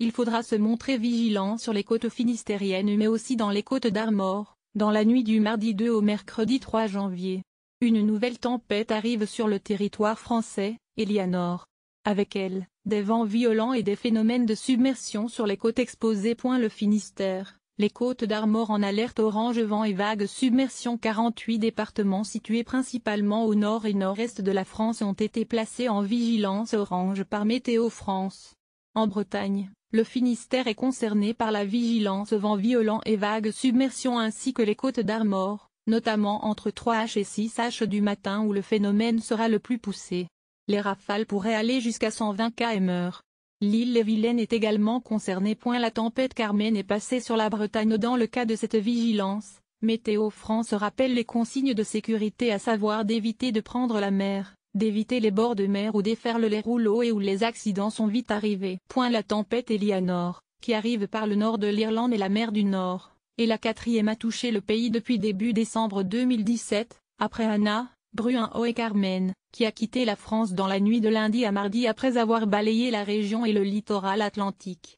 il faudra se montrer vigilant sur les côtes finistériennes mais aussi dans les côtes d'Armor, dans la nuit du mardi 2 au mercredi 3 janvier. Une nouvelle tempête arrive sur le territoire français, Eleanor. Avec elle, des vents violents et des phénomènes de submersion sur les côtes exposées. Le Finistère, les côtes d'Armor en alerte orange vent et vague submersion. 48 départements situés principalement au nord et nord-est de la France ont été placés en vigilance orange par Météo France. En Bretagne, le Finistère est concerné par la vigilance vent violent et vague submersion ainsi que les côtes d'Armor, notamment entre 3h et 6h du matin où le phénomène sera le plus poussé. Les rafales pourraient aller jusqu'à 120 km/h. L'île et Vilaine est également concernée. La tempête Carmen est passée sur la Bretagne. Dans le cas de cette vigilance, Météo France rappelle les consignes de sécurité à savoir d'éviter de prendre la mer, d'éviter les bords de mer où déferlent les rouleaux et où les accidents sont vite arrivés. La tempête Eleanor, qui arrive par le nord de l'Irlande et la mer du Nord, et la quatrième a touché le pays depuis début décembre 2017, après Anna, Bruin-Ho et Carmen, qui a quitté la France dans la nuit de lundi à mardi après avoir balayé la région et le littoral atlantique.